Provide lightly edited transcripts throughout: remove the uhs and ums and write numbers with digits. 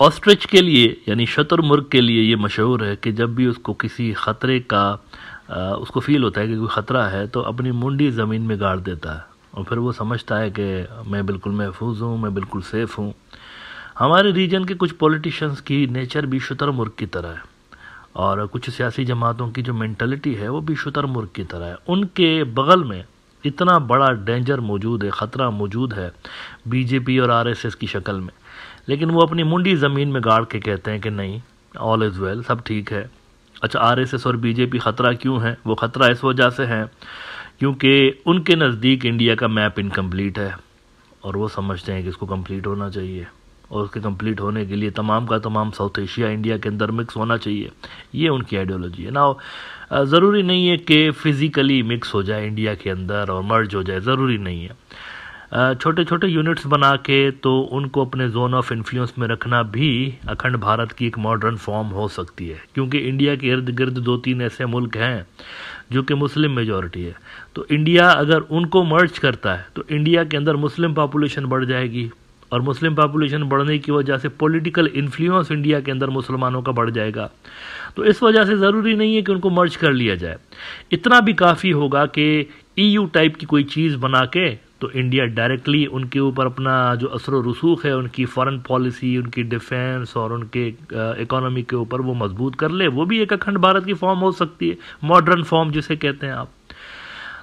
Ostrich के लिए यानी शतुरमुर्ग के लिए ये मशहूर है कि जब भी उसको किसी ख़तरे का उसको फील होता है कि कोई ख़तरा है तो अपनी मुंडी ज़मीन में गाड़ देता है और फिर वो समझता है कि मैं बिल्कुल महफूज हूँ, मैं बिल्कुल सेफ़ हूँ। हमारे रीजन के कुछ पॉलिटिशियंस की नेचर भी शुतुरमुर्ग की तरह है और कुछ सियासी जमातों की जो मेंटलिटी है वो भी शुतुरमुर्ग की तरह है। उनके बगल में इतना बड़ा डेंजर मौजूद है, ख़तरा मौजूद है बीजेपी और आरएसएस की शक्ल में, लेकिन वो अपनी मुंडी ज़मीन में गाड़ के कहते हैं कि नहीं, ऑल इज़ वेल, सब ठीक है। अच्छा, आरएसएस और बीजेपी ख़तरा क्यों है? वो ख़तरा इस वजह से है क्योंकि उनके नज़दीक इंडिया का मैप इनकम्प्लीट है और वो समझते हैं कि इसको कम्प्लीट होना चाहिए और उसके कंप्लीट होने के लिए तमाम का तमाम साउथ एशिया इंडिया के अंदर मिक्स होना चाहिए। ये उनकी आइडियोलॉजी है ना। ज़रूरी नहीं है कि फ़िज़िकली मिक्स हो जाए इंडिया के अंदर और मर्ज हो जाए, ज़रूरी नहीं है। छोटे छोटे यूनिट्स बना के तो उनको अपने जोन ऑफ इन्फ्लुएंस में रखना भी अखंड भारत की एक मॉडर्न फॉर्म हो सकती है, क्योंकि इंडिया के इर्द गिर्द दो तीन ऐसे मुल्क हैं जो कि मुस्लिम मेजॉरिटी है। तो इंडिया अगर उनको मर्ज करता है तो इंडिया के अंदर मुस्लिम पॉपुलेशन बढ़ जाएगी और मुस्लिम पॉपुलेशन बढ़ने की वजह से पॉलिटिकल इन्फ्लुएंस इंडिया के अंदर मुसलमानों का बढ़ जाएगा। तो इस वजह से ज़रूरी नहीं है कि उनको मर्ज कर लिया जाए। इतना भी काफ़ी होगा कि ईयू टाइप की कोई चीज़ बना के तो इंडिया डायरेक्टली उनके ऊपर अपना जो असर रसूख है, उनकी फॉरेन पॉलिसी, उनकी डिफेंस और उनके इकोनॉमी के ऊपर वो मजबूत कर ले। वो भी एक अखंड भारत की फॉर्म हो सकती है, मॉडर्न फॉर्म जिसे कहते हैं आप।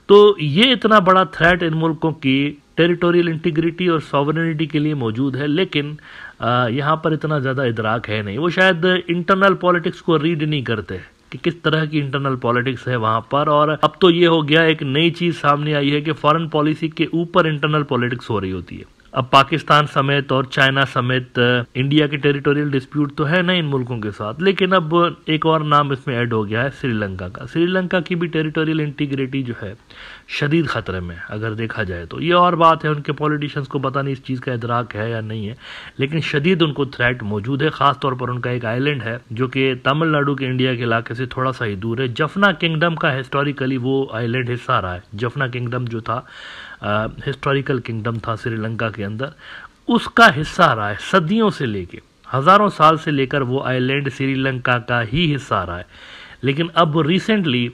तो ये इतना बड़ा थ्रेट इन मुल्कों की टेरिटोरियल इंटीग्रिटी और सॉवरेनिटी के लिए मौजूद है, लेकिन यहाँ पर इतना ज़्यादा इदराक है नहीं। वो शायद इंटरनल पॉलिटिक्स को रीड नहीं करते कि किस तरह की इंटरनल पॉलिटिक्स है वहाँ पर। और अब तो ये हो गया, एक नई चीज़ सामने आई है कि फॉरेन पॉलिसी के ऊपर इंटरनल पॉलिटिक्स हो रही होती है। अब पाकिस्तान समेत और चाइना समेत इंडिया के टेरिटोरियल डिस्प्यूट तो है ना इन मुल्कों के साथ, लेकिन अब एक और नाम इसमें ऐड हो गया है श्रीलंका का। श्रीलंका की भी टेरिटोरियल इंटीग्रिटी जो है शदीद ख़तरे में अगर देखा जाए तो। ये और बात है उनके पॉलिटिशियंस को पता नहीं इस चीज़ का इदराक है या नहीं है, लेकिन शदीद उनको थ्रेट मौजूद है। ख़ास तौर पर उनका एक आइलैंड है जो कि तमिलनाडु के इंडिया के इलाके से थोड़ा सा ही दूर है। जफना किंगडम का हिस्टोरिकली वो आइलैंड हिस्सा रहा है। जफना किंगडम जो था हिस्टोरिकल किंगडम था श्रीलंका के अंदर, उसका हिस्सा रहा है। सदियों से लेके हज़ारों साल से लेकर वो आइलैंड श्रीलंका का ही हिस्सा रहा है, लेकिन अब रिसेंटली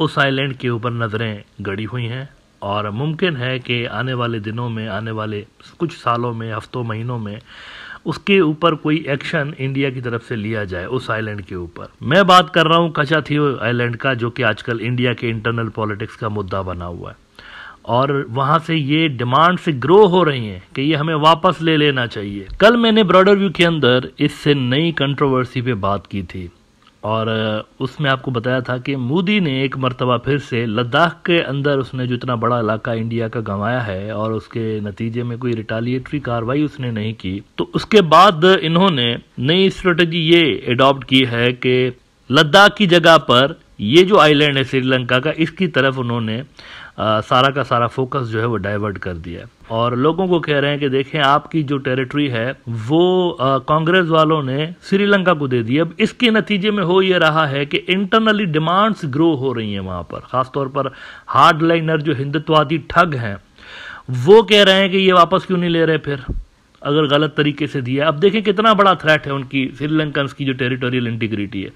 उस आइलैंड के ऊपर नज़रें गड़ी हुई हैं और मुमकिन है कि आने वाले दिनों में, आने वाले कुछ सालों में, हफ्तों महीनों में उसके ऊपर कोई एक्शन इंडिया की तरफ से लिया जाए उस आइलैंड के ऊपर। मैं बात कर रहा हूँ कचाथीवू आइलैंड का, जो कि आजकल इंडिया के इंटरनल पॉलिटिक्स का मुद्दा बना हुआ है और वहाँ से ये डिमांड से ग्रो हो रही हैं कि ये हमें वापस ले लेना चाहिए। कल मैंने ब्रॉडर व्यू के अंदर इससे नई कंट्रोवर्सी पे बात की थी और उसमें आपको बताया था कि मोदी ने एक मर्तबा फिर से लद्दाख के अंदर उसने जो इतना बड़ा इलाका इंडिया का गंवाया है और उसके नतीजे में कोई रिटालिएटरी कार्रवाई उसने नहीं की, तो उसके बाद इन्होंने नई स्ट्रेटजी ये एडॉप्ट की है कि लद्दाख की जगह पर ये जो आइलैंड है श्रीलंका का, इसकी तरफ उन्होंने सारा का सारा फोकस जो है वो डाइवर्ट कर दिया है और लोगों को कह रहे हैं कि देखें आपकी जो टेरिटरी है वो कांग्रेस वालों ने श्रीलंका को दे दी। अब इसके नतीजे में हो ये रहा है कि इंटरनली डिमांड्स ग्रो हो रही हैं वहाँ पर। ख़ासतौर पर हार्ड लाइनर जो हिंदुत्ववादी ठग हैं वो कह रहे हैं कि ये वापस क्यों नहीं ले रहे फिर, अगर गलत तरीके से दिया। अब देखें कितना बड़ा थ्रेट है उनकी श्रीलंकन्स की जो टेरिटोरियल इंटीग्रिटी है।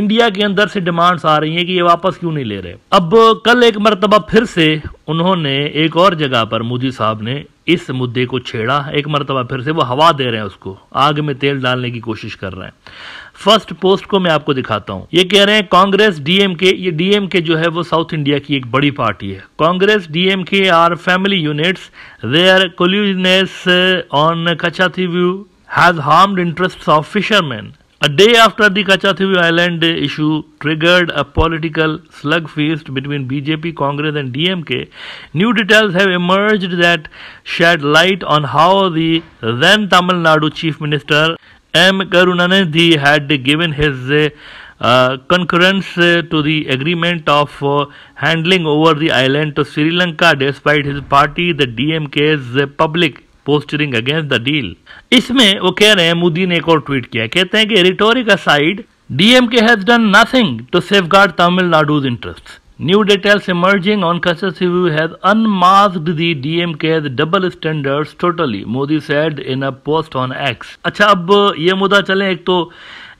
इंडिया के अंदर से डिमांड्स आ रही हैं कि ये वापस क्यों नहीं ले रहे। अब कल एक मर्तबा फिर से उन्होंने एक और जगह पर मोदी साहब ने इस मुद्दे को छेड़ा। एक मर्तबा फिर से वो हवा दे रहे हैं, उसको आग में तेल डालने की कोशिश कर रहे हैं। फर्स्ट पोस्ट को मैं आपको दिखाता हूं। ये कह रहे हैं कांग्रेस डीएमके, ये डीएमके जो है वो साउथ इंडिया की एक बड़ी पार्टी है। Congress DMK are family units, their collusiveness on Katchatheevu has harmed interests of fisherman. A day after the Katchatheevu Island issue triggered a political slugfest between BJP, Congress and DMK, new details have emerged that shed light on how the then Tamil Nadu Chief Minister M. Karunanidhi had given his concurrence to the agreement of handling over the island to Sri Lanka despite his party, the DMK's public posturing against the deal. इसमें वो कह रहे हैं, मोदी ने एक और tweet किया, कहते हैं कि rhetoric aside, DMK has done nothing to safeguard Tamil Nadu's interest. New details emerging on Katchatheevu has unmasked the DMK's double standards totally, Modi said in a post on X. अच्छा अब ये मुद्दा चलें, एक तो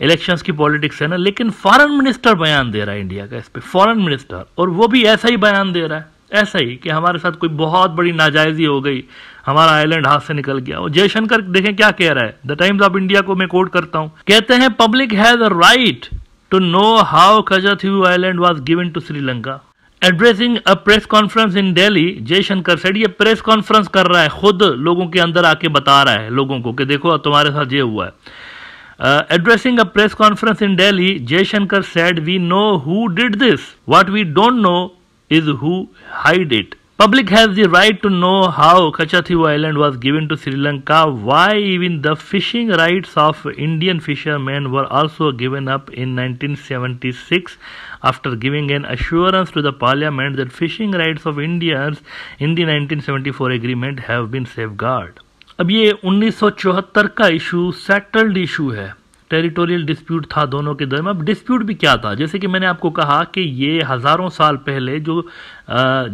इलेक्शंस की पॉलिटिक्स है ना, लेकिन फॉरेन मिनिस्टर बयान दे रहा है इंडिया का इस पे, फॉरेन मिनिस्टर, और वो भी ऐसा ही बयान दे रहा है, ऐसा ही कि हमारे साथ कोई बहुत बड़ी नाजायजी हो गई, हमारा आइलैंड हाथ से निकल गया। और जयशंकर देखें क्या कह रहा है, द टाइम्स ऑफ इंडिया को मैं कोट करता हूँ, कहते हैं public has a right to know how Katchatheevu Island was given to Sri Lanka. Addressing a press conference in Delhi, Jaishankar said ये press conference कर रहा है, खुद लोगों के अंदर आके बता रहा है लोगों को कि देखो तुम्हारे साथ ये हुआ है। Addressing a press conference in Delhi, Jaishankar said we know who did this. What we don't know is who hid it. Public has the right to know how Katchatheevu Island was given to Sri Lanka, why even the fishing rights of Indian fishermen were also given up in 1976 after giving an assurance to the parliament that fishing rights of Indians in the 1974 agreement have been safeguarded. अब ये 1974 का issue settled issue है, territorial dispute था दोनों के दरमियान। अब dispute भी क्या था, जैसे कि मैंने आपको कहा कि ये हज़ारों साल पहले जो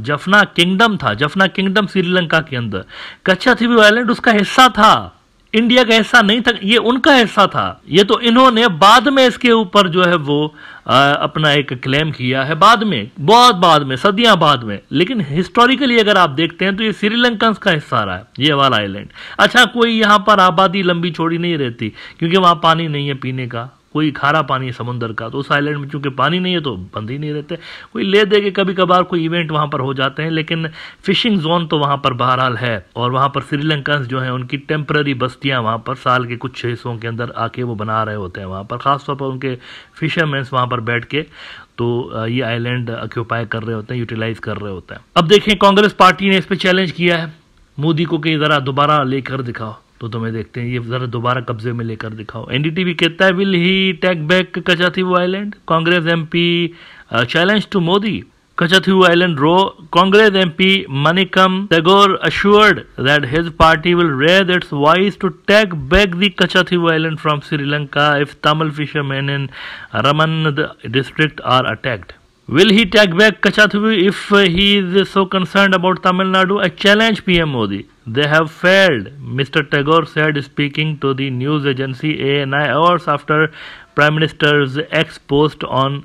जफना किंगडम था, जफना किंगडम श्रीलंका के अंदर, कच्छाथीवू आइलैंड उसका हिस्सा था, इंडिया का हिस्सा नहीं था, ये उनका हिस्सा था। ये तो इन्होंने बाद में इसके ऊपर जो है वो अपना एक क्लेम किया है, बाद में, बहुत बाद में, सदियां बाद में, लेकिन हिस्टोरिकली अगर आप देखते हैं तो ये श्रीलंकंस का हिस्सा रहा है ये वाला आइलैंड। अच्छा, कोई यहाँ पर आबादी लंबी चौड़ी नहीं रहती क्योंकि वहाँ पानी नहीं है पीने का, कोई खारा पानी है समुद्र का, तो उस आइलैंड में चूंकि पानी नहीं है तो बंद ही नहीं रहते, कोई ले दे के कभी कभार कोई इवेंट वहाँ पर हो जाते हैं, लेकिन फिशिंग जोन तो वहाँ पर बहरहाल है। और वहाँ पर श्रीलंकन्स जो हैं उनकी टेम्पररी बस्तियाँ वहाँ पर साल के कुछ हिस्सों के अंदर आके वो बना रहे होते हैं, वहाँ पर ख़ासतौर पर उनके फिशरमेंस वहाँ पर बैठ के तो ये आइलैंड ऑक्यूपाई कर रहे होते हैं, यूटिलाइज कर रहे होते हैं। अब देखें कांग्रेस पार्टी ने इस पर चैलेंज किया है मोदी को कि ज़रा दोबारा लेकर दिखाओ, तो तुम्हें देखते हैं ये जरा दोबारा कब्जे में लेकर दिखाओ। एनडीटीवी कहता है will he take back Katchatheevu island, Congress MP challenge to Modi, Katchatheevu island row, Congress MP Manickam Tagore assured that his party will raise its voice to take back the Katchatheevu island from Sri Lanka if Tamil fisherman in Raman district are attacked. Will he take back Katchatheevu if he is so concerned about Tamil Nadu? I challenge PM Modi. They have failed, Mr. Tagore said, speaking to the news agency ANI hours after Prime Minister's ex post on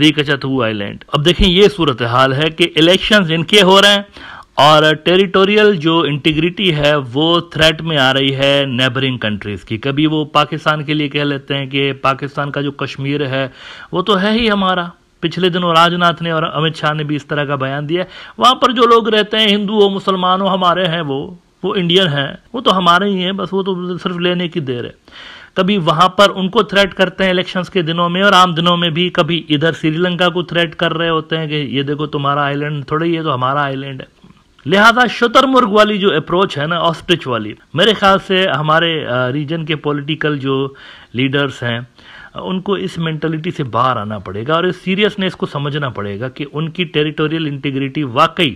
the Katchatheevu Island. अब देखें ये सूरत हाल है कि elections इनके हो रहे हैं और टेरिटोरियल जो इंटीग्रिटी है वो थ्रेट में आ रही है नेबरिंग कंट्रीज़ की। कभी वो पाकिस्तान के लिए कह लेते हैं कि पाकिस्तान का जो कश्मीर है वो तो है ही हमारा, पिछले दिनों राजनाथ ने और अमित शाह ने भी इस तरह का बयान दिया, वहां पर जो लोग रहते हैं हिंदू हो मुसलमान हो हमारे हैं, वो इंडियन हैं, वो तो हमारे ही हैं, बस वो तो सिर्फ लेने की देर है। कभी वहां पर उनको थ्रेट करते हैं इलेक्शंस के दिनों में और आम दिनों में भी, कभी इधर श्रीलंका को थ्रेट कर रहे होते हैं कि ये देखो तुम्हारा आइलैंड थोड़ा ही है, तो हमारा आइलैंड है। लिहाजा शुतुरमुर्ग वाली जो अप्रोच है ना, ऑस्ट्रिच वाली, मेरे ख्याल से हमारे रीजन के पॉलिटिकल जो लीडर्स हैं उनको इस मेंटालिटी से बाहर आना पड़ेगा और इस सीरियसनेस को समझना पड़ेगा कि उनकी टेरिटोरियल इंटीग्रिटी वाकई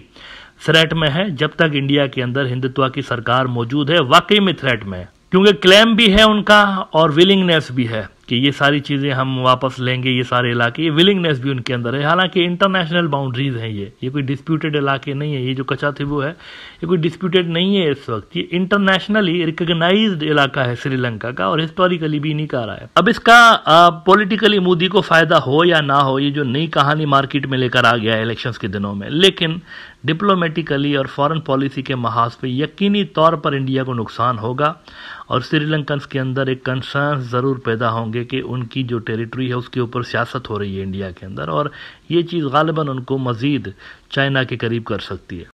थ्रेट में है। जब तक इंडिया के अंदर हिंदुत्व की सरकार मौजूद है वाकई में थ्रेट में है, क्योंकि क्लेम भी है उनका और विलिंगनेस भी है कि ये सारी चीज़ें हम वापस लेंगे, ये सारे इलाके, ये विलिंगनेस भी उनके अंदर है। हालांकि इंटरनेशनल बाउंड्रीज हैं ये कोई डिस्प्यूटेड इलाके नहीं है, ये जो कच्छाथीवू है ये कोई डिस्प्यूटेड नहीं है इस वक्त, ये इंटरनेशनली रिकग्नाइज्ड इलाका है श्रीलंका का और हिस्टोरिकली भी नहीं रहा है। अब इसका पॉलिटिकली मोदी को फ़ायदा हो या ना हो, ये जो नई कहानी मार्केट में लेकर आ गया है इलेक्शंस के दिनों में, लेकिन डिप्लोमेटिकली और फॉरेन पॉलिसी के महाज पे यकीनी तौर पर इंडिया को नुकसान होगा और श्रीलंकन्स के अंदर एक कंसर्न ज़रूर पैदा होंगे कि उनकी जो टेरिटरी है उसके ऊपर सियासत हो रही है इंडिया के अंदर, और ये चीज़ गालिबन उनको मज़ीद चाइना के करीब कर सकती है।